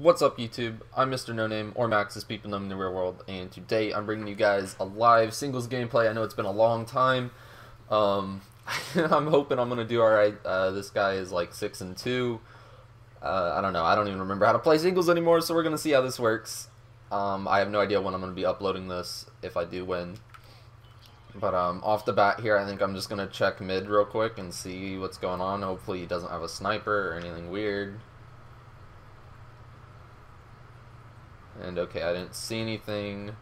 What's up, YouTube? I'm Mr. No Name, or Max, as people know in the real world, and today I'm bringing you guys a live singles gameplay. I know it's been a long time. I'm hoping I'm gonna do all right. This guy is like 6-2. I don't know. I don't even remember how to play singles anymore. So we're gonna see how this works. I have no idea when I'm gonna be uploading this, if I do win. But off the bat here, I think I'm just gonna check mid real quick and see what's going on. Hopefully, he doesn't have a sniper or anything weird. And okay, I didn't see anything.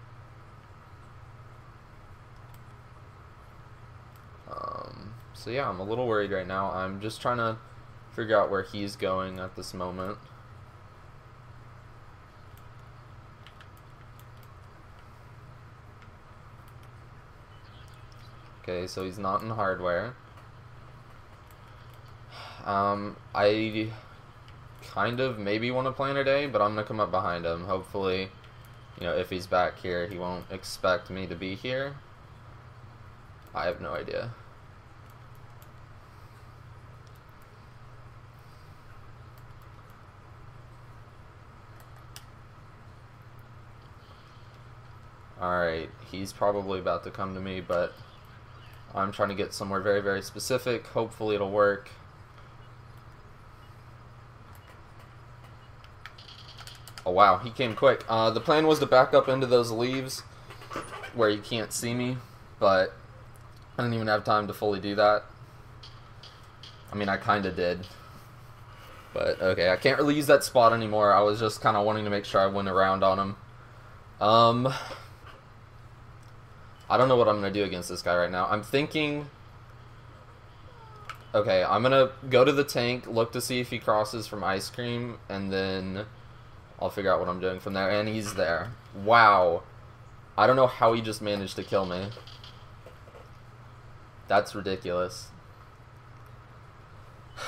So yeah, I'm a little worried right now. I'm just trying to figure out where he's going at this moment. Okay, so he's not in hardware. I kind of maybe want to play in a day, but I'm going to come up behind him. Hopefully, you know, if he's back here, he won't expect me to be here. I have no idea. Alright, he's probably about to come to me, but I'm trying to get somewhere very, very specific. Hopefully it'll work. Oh, wow, he came quick. The plan was to back up into those leaves where you can't see me, but I didn't even have time to fully do that. I mean, I kind of did. But, okay, I can't really use that spot anymore. I was just kind of wanting to make sure I went around on him. I don't know what I'm going to do against this guy right now. I'm thinking, okay, I'm going to go to the tank, look to see if he crosses from ice cream, and then I'll figure out what I'm doing from there. And he's there. Wow. I don't know how he just managed to kill me. That's ridiculous.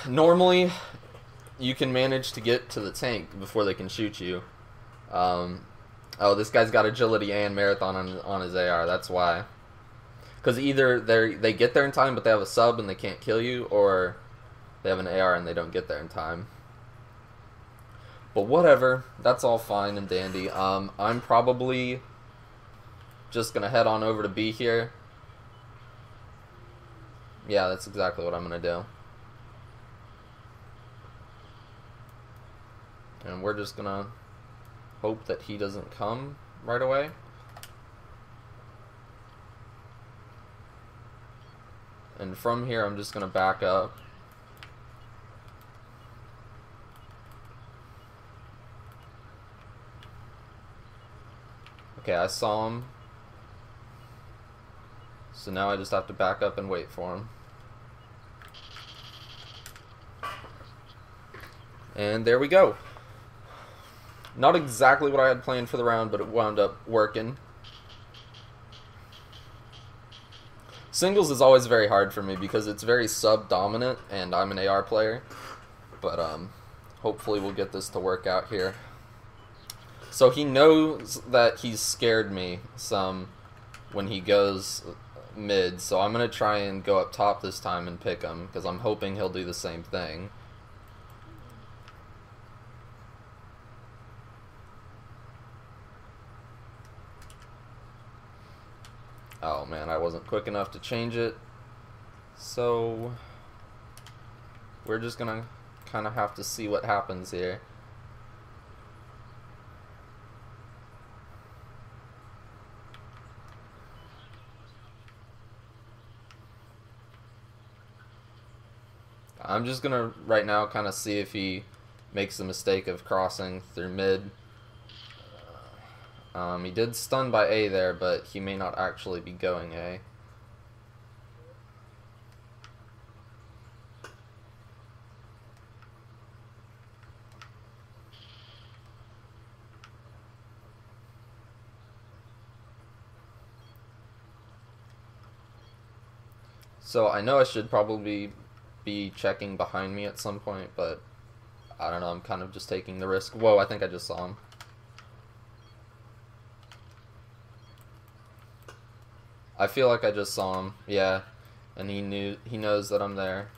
Normally, you can manage to get to the tank before they can shoot you. Oh, this guy's got agility and marathon on his AR. That's why. Because either they get there in time, but they have a sub and they can't kill you, or they have an AR and they don't get there in time. But whatever, that's all fine and dandy. I'm probably just going to head on over to B here. Yeah, that's exactly what I'm going to do. And we're just going to hope that he doesn't come right away. And from here, I'm just going to back up. Okay, I saw him. So now I just have to back up and wait for him. And there we go. Not exactly what I had planned for the round, but it wound up working. Singles is always very hard for me because it's very sub-dominant, and I'm an AR player. But hopefully we'll get this to work out here. So he knows that he's scared me some when he goes mid, so I'm going to try and go up top this time and pick him, because I'm hoping he'll do the same thing. Oh man, I wasn't quick enough to change it, so we're just going to kind of have to see what happens here. I'm just going to, right now, kind of see if he makes the mistake of crossing through mid. He did stun by A there, but he may not actually be going A. So I know I should probably be checking behind me at some point, but I don't know, I'm kind of just taking the risk. Whoa, I think I just saw him. I feel like I just saw him, yeah, and he knows that I'm there.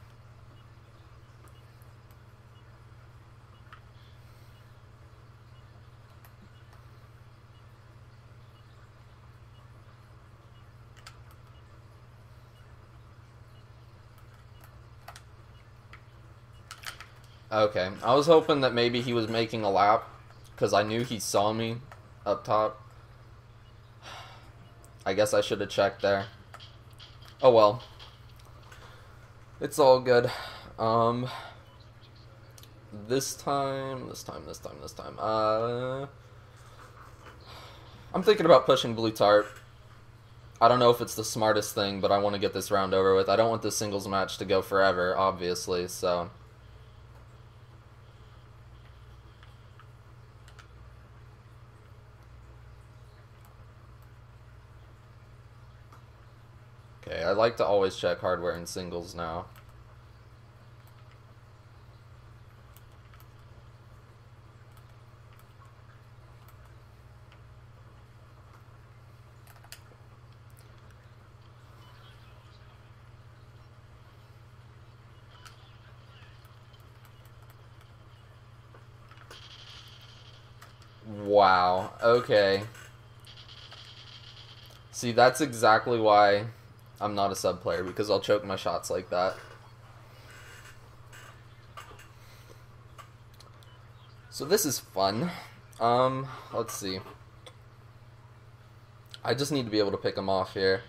Okay, I was hoping that maybe he was making a lap, because I knew he saw me up top. I guess I should have checked there. Oh well. It's all good. This time. I'm thinking about pushing Blue Tarp. I don't know if it's the smartest thing, but I want to get this round over with. I don't want this singles match to go forever, obviously, so... Okay, I like to always check hardware in singles now. Wow, okay. See, that's exactly why I'm not a sub player, because I'll choke my shots like that. So this is fun. Let's see. I just need to be able to pick them off here.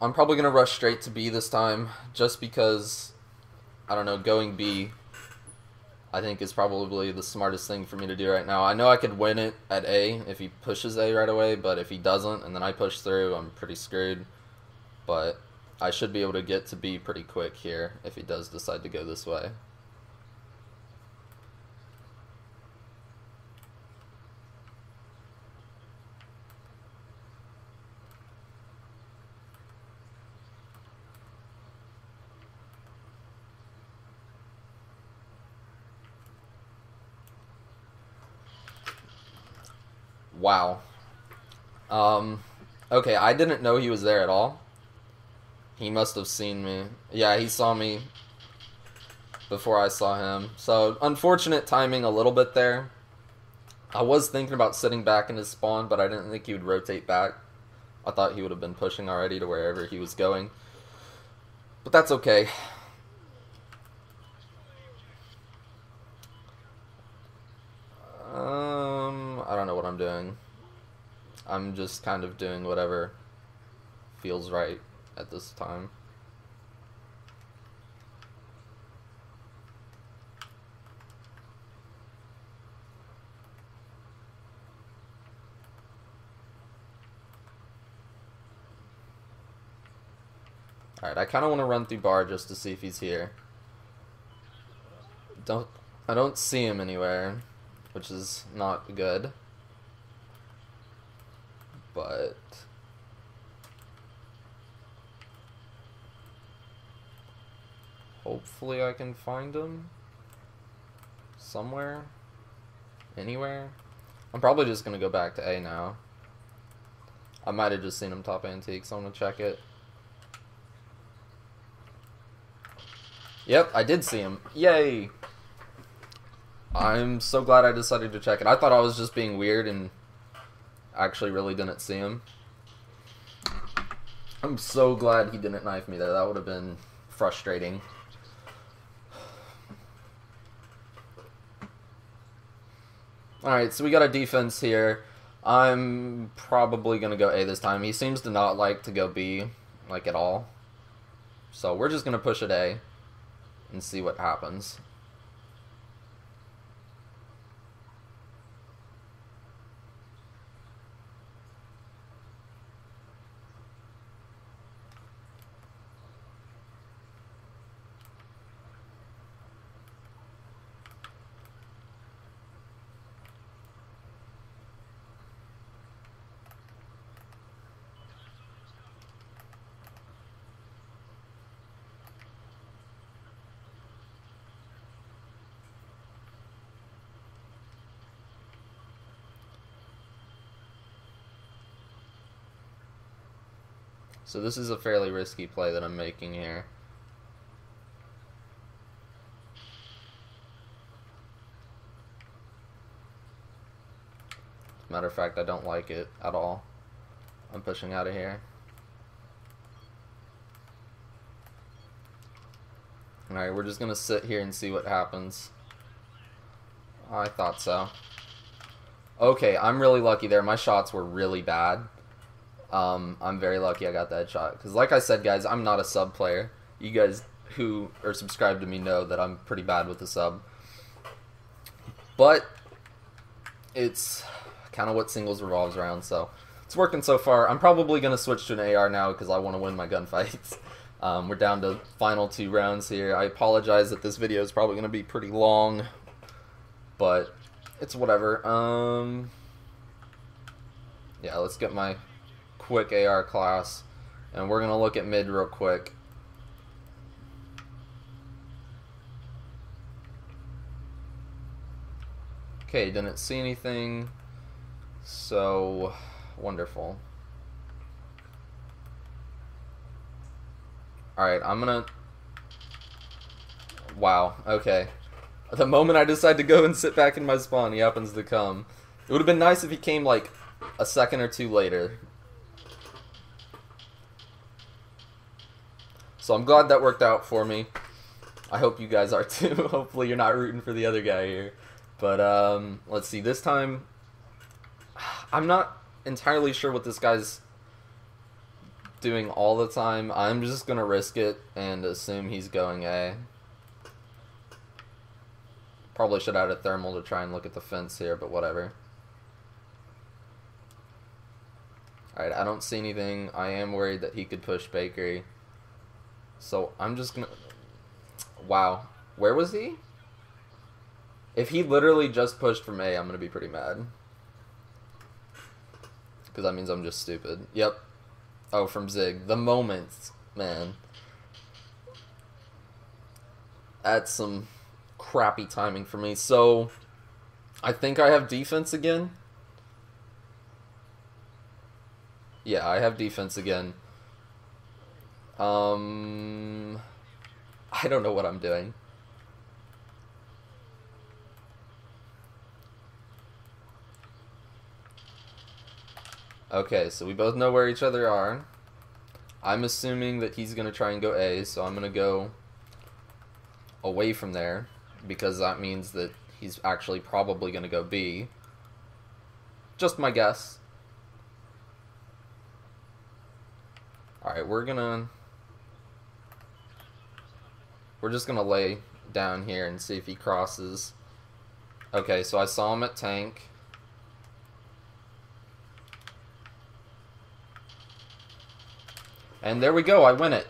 I'm probably going to rush straight to B this time, just because, I don't know, going B... I think is probably the smartest thing for me to do right now. I know I could win it at A if he pushes A right away, but if he doesn't and then I push through, I'm pretty screwed. But I should be able to get to B pretty quick here if he does decide to go this way. Wow. Okay, I didn't know he was there at all. He must have seen me. Yeah, he saw me before I saw him. So, unfortunate timing a little bit there. I was thinking about sitting back in his spawn, but I didn't think he would rotate back. I thought he would have been pushing already to wherever he was going. But that's okay. I don't know what I'm doing. I'm just kind of doing whatever feels right at this time. Alright, I kind of want to run through bar just to see if he's here. I don't see him anywhere, which is not good. But hopefully I can find him somewhere, anywhere. I'm probably just gonna go back to A now. I might have just seen him top antique, so I'm gonna check it. Yep, I did see him. Yay! I'm so glad I decided to check it. I thought I was just being weird and actually really didn't see him. I'm so glad he didn't knife me there. That would have been frustrating. Alright, so we got a defense here. I'm probably going to go A this time. He seems to not like to go B, like at all. So we're just going to push it A and see what happens. So this is a fairly risky play that I'm making here. As a matter of fact, I don't like it at all. I'm pushing out of here. Alright, we're just gonna sit here and see what happens. I thought so. Okay, I'm really lucky there. My shots were really bad. I'm very lucky I got that shot. Because like I said, guys, I'm not a sub player. You guys who are subscribed to me know that I'm pretty bad with the sub. But it's kind of what singles revolves around, so it's working so far. I'm probably going to switch to an AR now because I want to win my gunfights. We're down to final 2 rounds here. I apologize that this video is probably going to be pretty long, but it's whatever. Yeah, let's get my quick AR class, and we're going to look at mid real quick. Okay, didn't see anything, so wonderful. Alright, I'm gonna... Wow, okay. The moment I decide to go and sit back in my spawn, he happens to come. It would have been nice if he came, like, a second or 2 later. So I'm glad that worked out for me. I hope you guys are too. Hopefully you're not rooting for the other guy here. But, let's see, this time, I'm not entirely sure what this guy's doing all the time. I'm just going to risk it and assume he's going A. Probably should add a thermal to try and look at the fence here, but whatever. Alright, I don't see anything. I am worried that he could push Bakery. So, I'm just going to... Wow. Where was he? If he literally just pushed from A, I'm going to be pretty mad. Because that means I'm just stupid. Yep. Oh, from Zig. The moments, man. That's some crappy timing for me. So, I think I have defense again. Yeah, I have defense again. I don't know what I'm doing. Okay, so we both know where each other are. I'm assuming that he's going to try and go A, so I'm going to go away from there, because that means that he's actually probably going to go B. Just my guess. Alright, we're just going to lay down here and see if he crosses. Okay, so I saw him at tank. And there we go, I win it.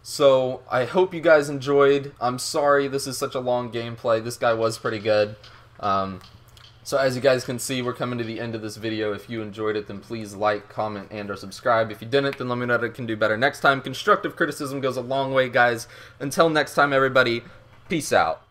So, I hope you guys enjoyed. I'm sorry this is such a long gameplay. This guy was pretty good. So as you guys can see, we're coming to the end of this video. If you enjoyed it, then please like, comment, and or subscribe. If you didn't, then let me know that I can do better next time. Constructive criticism goes a long way, guys. Until next time, everybody, peace out.